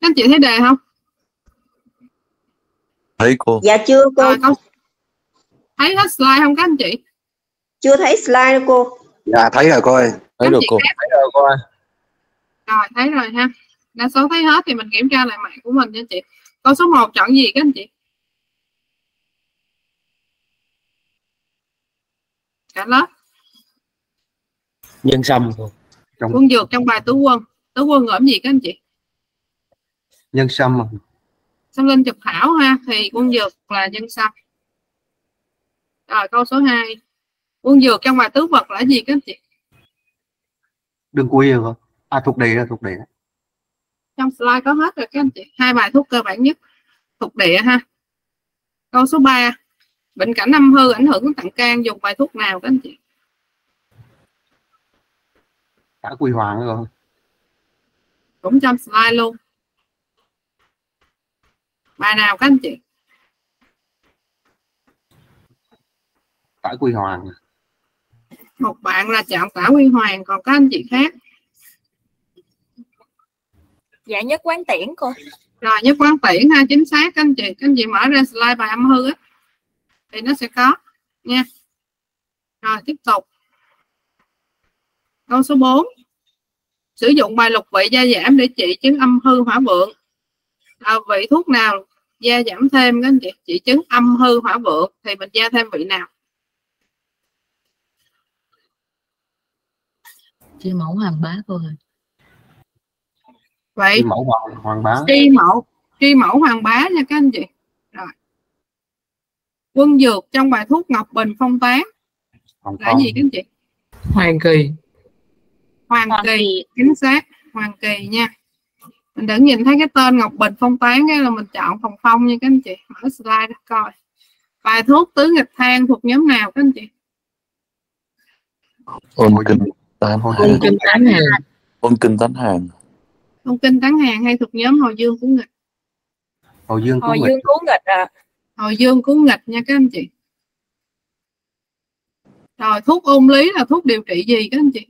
Các chị thấy đề không? Thấy cô. Dạ chưa cô. À, con... Thấy hết slide không các anh chị? Chưa thấy slide đâu cô. Dạ thấy rồi cô ơi. Thấy được cô. Thấy rồi cô ơi. Rồi thấy rồi ha. Đa số thấy hết thì mình kiểm tra lại mạng của mình nha chị. Câu số 1 chọn gì các anh chị? Cả lớp. Nhân sâm. Quân dược trong bài Tứ Quân. Tứ Quân gồm gì các anh chị? Nhân sâm. Sâm linh trực thảo ha, thì quân dược là nhân sâm. Rồi câu số 2. Quân dược trong bài tứ vật là gì các anh chị? Đừng quy rồi. À thuộc địa, thuộc địa. Trong slide có hết rồi các anh chị. Hai bài thuốc cơ bản nhất, thuộc địa ha. Câu số 3. Bệnh cảnh âm hư ảnh hưởng đến tạng can, dùng bài thuốc nào các anh chị? Đã quy hoàng rồi. Cũng trong slide luôn. Bài nào các anh chị? Tả Quy Hoàng. Một bạn là chọn Tả Quy Hoàng, còn các anh chị khác? Dạ Nhất Quán Tiễn cô. Rồi Nhất Quán Tiễn ha, chính xác các anh chị. Các anh chị mở ra slide bài âm hư á thì nó sẽ có nha. Rồi tiếp tục. Câu số 4. Sử dụng bài lục vị gia giảm để trị chứng âm hư hỏa vượng. À, vị thuốc nào gia giảm thêm các anh chị chỉ chứng âm hư hỏa vượng thì mình gia thêm vị nào? Chi mẫu hoàng bá cô ơi. Vậy chi mẫu hoàng bá nha các anh chị. Rồi quân dược trong bài thuốc Ngọc Bình Phong Tán là gì các anh chị? Hoàng kỳ. Hoàng kỳ chính xác, hoàng kỳ nha. Mình đừng nhìn thấy cái tên Ngọc Bình Phong Tán cái là mình chọn Phòng Phong nha các anh chị. Mở slide ra coi. Bài thuốc Tứ Nghịch Thang thuộc nhóm nào các anh chị? Ôn Kinh Tán Hàng hay thuộc nhóm Hồi Dương Cứu Nghịch? Hồi Dương Cứu Nghịch à. Hồi Dương Cứu Nghịch nha các anh chị. Rồi thuốc Ôn Lý là thuốc điều trị gì các anh chị?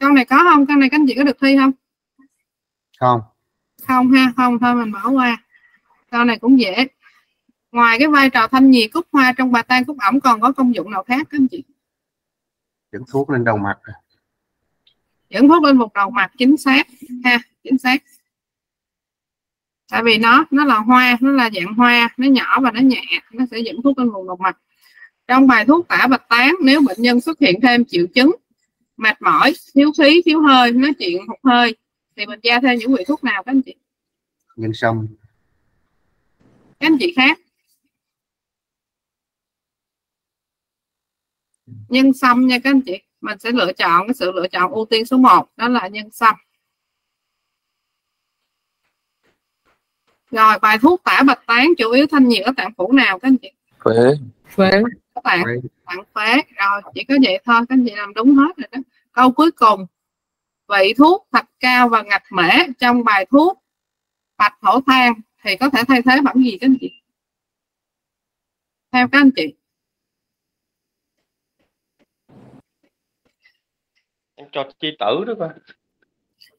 Con này có không? Con này các anh chị có được thi không? Không thôi mình bỏ qua. Câu này cũng dễ. Ngoài cái vai trò thanh nhiệt cúc hoa trong bài Tan Cúc Ẩm còn có công dụng nào khác các anh chị? Dẫn thuốc lên đầu mặt. Dẫn thuốc lên một đầu mặt chính xác ha, chính xác. Tại vì nó là hoa, nó là dạng hoa, nó nhỏ và nó nhẹ, nó sẽ dẫn thuốc lên vùng đầu mặt. Trong bài thuốc Tả Bạch Tán, nếu bệnh nhân xuất hiện thêm triệu chứng mệt mỏi, thiếu khí, thiếu hơi, nói chuyện hụt hơi thì mình gia thêm những vị thuốc nào các anh chị? Nhân sâm. Các anh chị khác? Nhân sâm nha các anh chị. Mình sẽ lựa chọn cái sự lựa chọn ưu tiên số 1 đó là nhân sâm. Rồi bài thuốc Tả Bạch Tán chủ yếu thanh nhiệt ở tạng phủ nào các anh chị? Tạng phế. Rồi chỉ có vậy thôi, các anh chị làm đúng hết rồi đó. Câu cuối cùng. Vị thuốc Thạch Cao và Ngạch Mễ trong bài thuốc Bạch Hổ Thang thì có thể thay thế bằng gì các anh chị? Theo các anh chị. Em cho chi tử đó coi.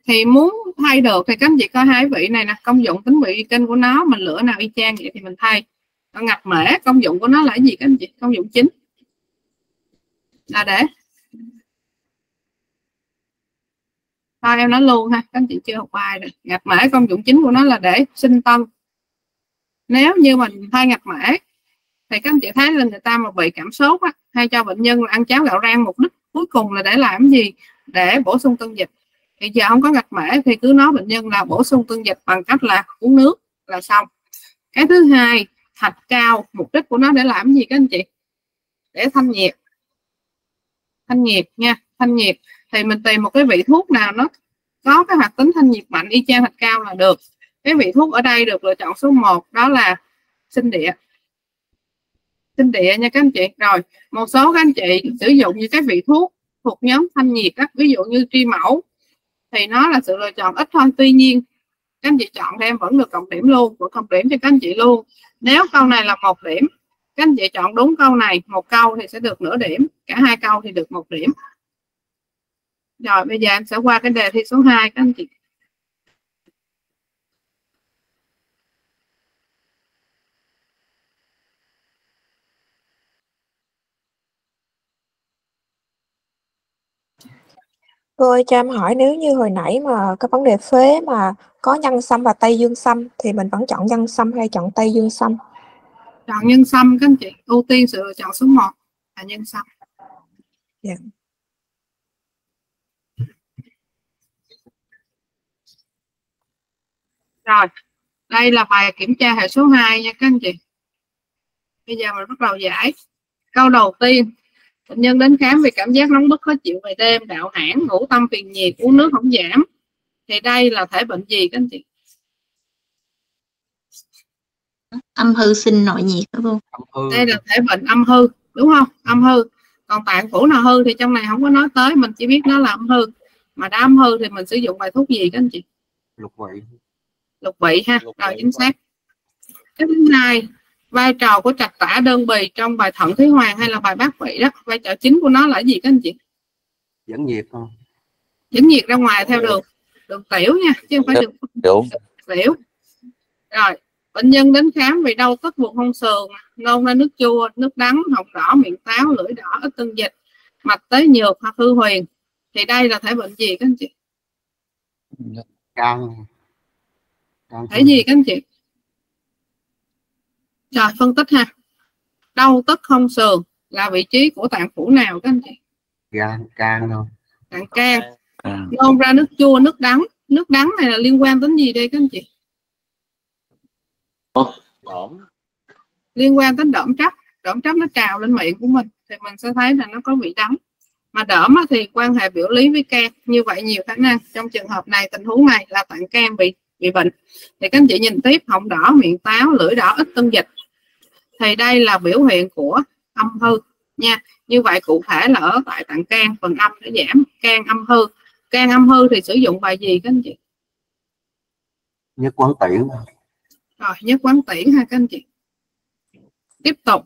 Thì muốn thay được thì các anh chị coi hai vị này nè, công dụng tính vị y kinh của nó, mình lựa nào y chang vậy thì mình thay. Còn Ngạch Mễ công dụng của nó là gì các anh chị? Công dụng chính là để thôi em nói luôn ha, các anh chị chưa học bài rồi. Ngạch Mễ công dụng chính của nó là để sinh tân. Nếu như mình thay Ngạch Mễ thì các anh chị thấy là người ta mà bị cảm sốt á, hay cho bệnh nhân ăn cháo gạo rang, mục đích cuối cùng là để làm gì? Để bổ sung tân dịch. Thì giờ không có Ngạch Mễ thì cứ nói bệnh nhân là bổ sung tân dịch bằng cách là uống nước là xong. Cái thứ hai, Thạch Cao, mục đích của nó để làm gì các anh chị? Để thanh nhiệt. Thanh nhiệt nha, thanh nhiệt. Thì mình tìm một cái vị thuốc nào nó có cái hoạt tính thanh nhiệt mạnh y chang Thạch Cao là được. Cái vị thuốc ở đây được lựa chọn số 1 đó là sinh địa. Sinh địa nha các anh chị. Rồi một số các anh chị sử dụng như các vị thuốc thuộc nhóm thanh nhiệt á, ví dụ như tri mẫu thì nó là sự lựa chọn ít thôi. Tuy nhiên các anh chị chọn thì em vẫn được cộng điểm luôn, của cộng điểm cho các anh chị luôn. Nếu câu này là 1 điểm, các anh chị chọn đúng câu này 1 câu thì sẽ được nửa điểm, cả 2 câu thì được 1 điểm. Rồi bây giờ em sẽ qua cái đề thi số 2 các anh chị. Tôi cho em hỏi, nếu như hồi nãy mà cái vấn đề phế mà có nhân sâm và tây dương sâm thì mình vẫn chọn nhân sâm hay chọn tây dương sâm? Chọn nhân sâm các anh chị, ưu tiên sự lựa chọn số 1 là nhân sâm. Yeah. Rồi, đây là bài kiểm tra hệ số 2 nha các anh chị. Bây giờ mình bắt đầu giải. Câu đầu tiên, bệnh nhân đến khám vì cảm giác nóng bức, khó chịu về đêm, đạo hãn, ngủ tâm phiền nhiệt, uống nước không giảm. Thì đây là thể bệnh gì các anh chị? Âm hư sinh nội nhiệt đúng không? Đây là thể bệnh âm hư đúng không? Âm hư. Còn tạng phủ nào hư thì trong này không có nói tới, mình chỉ biết nó là âm hư. Mà đã âm hư thì mình sử dụng bài thuốc gì các anh chị? Lục vị. Lục vị ha, rồi chính xác. Cái thứ hai, vai trò của trạch tả đơn bì trong bài Thận Thúy Hoàng hay là bài Bát Vị đó, vai trò chính của nó là gì các anh chị? Dẫn nhiệt không? Dẫn nhiệt ra ngoài theo đường tiểu nha, chứ không phải đường tiểu. Rồi, bệnh nhân đến khám vì đau tức vùng hông sườn, nôn ra nước chua, nước đắng, họng đỏ, miệng táo, lưỡi đỏ, ít tân dịch, mạch tế nhược hoặc hư huyền. Thì đây là thể bệnh gì các anh chị? Thể gì các anh chị? Rồi phân tích ha. Đau tức hông sườn là vị trí của tạng phủ nào các anh chị? Gan đâu. Tạng can. Nôn ra nước chua, nước đắng. Nước đắng này là liên quan đến gì đây các anh chị? Liên quan đến đỡm trắp. Đỡm trắp nó trào lên miệng của mình thì mình sẽ thấy là nó có vị đắng. Mà đỡm thì quan hệ biểu lý với can, như vậy nhiều khả năng trong trường hợp này, tình huống này là tạng can bị bệnh. Thì các anh chị nhìn tiếp, họng đỏ, miệng táo, lưỡi đỏ, ít tân dịch. Thì đây là biểu hiện của âm hư nha. Như vậy cụ thể là ở tại tạng can, phần âm để giảm, can âm hư. Can âm hư thì sử dụng bài gì các anh chị? Nhất quán tiễn. Rồi, nhất quán tiễn ha các anh chị. Tiếp tục,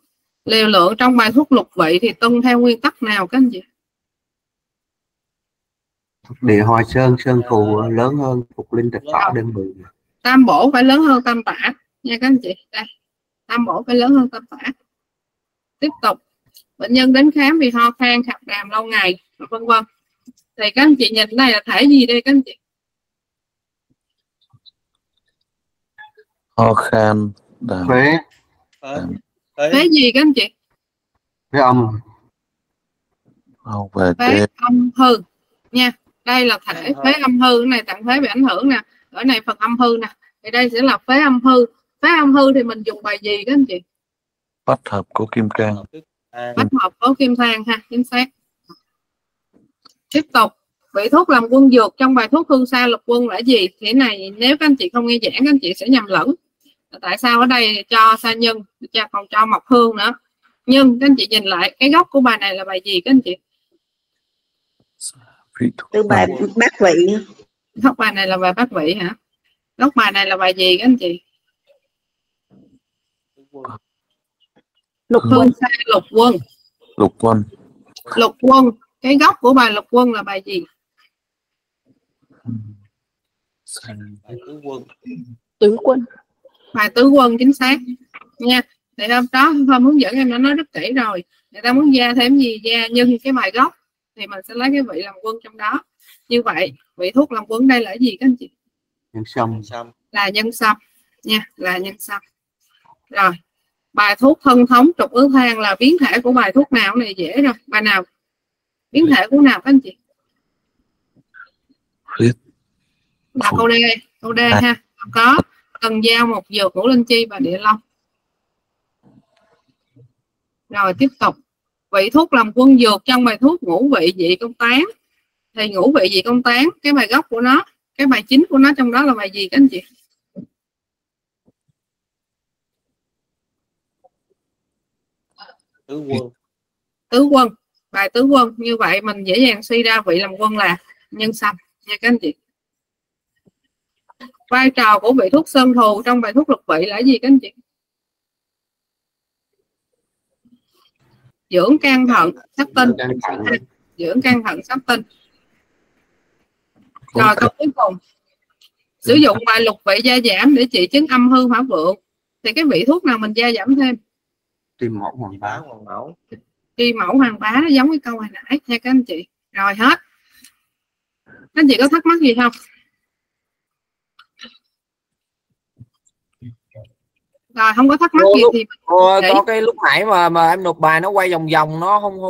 liều lượng trong bài thuốc lục vị thì tuân theo nguyên tắc nào các anh chị? Địa Hòa Sơn, Sơn Thù lớn hơn Phục Linh, Trạch Tả đơn bì. Tam bổ phải lớn hơn Tam Tả nha các anh chị. Đây, Tam bổ phải lớn hơn Tam Tả. Tiếp tục, bệnh nhân đến khám vì ho khan, khạc đàm lâu ngày, vân vân. Thì các anh chị nhìn này là thể gì đây các anh chị? Ho khan đàm. Phế gì các anh chị? Phế âm. Phế âm hư nha. Đây là thể phế âm hư này, tạng phế bị ảnh hưởng nè, ở này phần âm hư nè, thì đây sẽ là phế âm hư. Phế âm hư thì mình dùng bài gì các anh chị? Bách hợp của kim can. Bách hợp của kim thang ha, chính xác. Tiếp tục, vị thuốc làm quân dược trong bài thuốc Hương Sa Lục Quân là gì? Thế này nếu các anh chị không nghe giảng các anh chị sẽ nhầm lẫn. Tại sao ở đây cho sa nhân, còn cho mộc hương nữa? Nhưng các anh chị nhìn lại cái gốc của bài này là bài gì các anh chị? Từ bài Bát Vị. Gốc bài này là bài Bát Vị hả? Gốc bài này là bài gì các anh chị? Lục Quân. Lục Quân. Lục Quân. Lục Quân. Cái gốc của bài Lục Quân là bài gì? Tứ Quân. Bài Tứ Quân chính xác nha. Thì hôm đó hôm hướng dẫn em đã nói rất kỹ rồi. Người ta muốn gia thêm gì gia nhân cái bài gốc thì mình sẽ lấy cái vị làm quân trong đó. Như vậy vị thuốc làm quân đây là gì các anh chị? Nhân sâm. Là nhân sâm nha, là nhân sâm. Rồi, bài thuốc Thân Thống Trục Ứng Thang là biến thể của bài thuốc nào? Này dễ rồi, bài nào biến thể của nào các anh chị? Là câu D. Câu D ha. Có cần dao, một dược, ngũ linh chi và địa long. Rồi tiếp tục, vị thuốc làm quân dược trong bài thuốc Ngũ Vị Dị Công Tán. Thì Ngũ Vị Dị Công Tán, cái bài gốc của nó, cái bài chính của nó trong đó là bài gì các anh chị? Tứ Quân. Tứ Quân, bài Tứ Quân. Như vậy mình dễ dàng suy ra vị làm quân là nhân sâm nha các anh chị. Vai trò của vị thuốc Sơn Thù trong bài thuốc Lục Vị là gì các anh chị? Dưỡng can thận sắp tinh. Dưỡng can thận sắp tinh. Rồi câu cuối cùng, sử dụng bài Lục Vị gia giảm để trị chứng âm hư hỏa vượng. Thì cái vị thuốc nào mình gia giảm thêm? Kim mẫu hoàng bá. Kim mẫu hoàng bá, nó giống cái câu hồi nãy nha các anh chị. Rồi hết. Các chị có thắc mắc gì không? Rồi không có thắc mắc gì thì có cái lúc nãy mà em nộp bài nó quay vòng vòng, nó không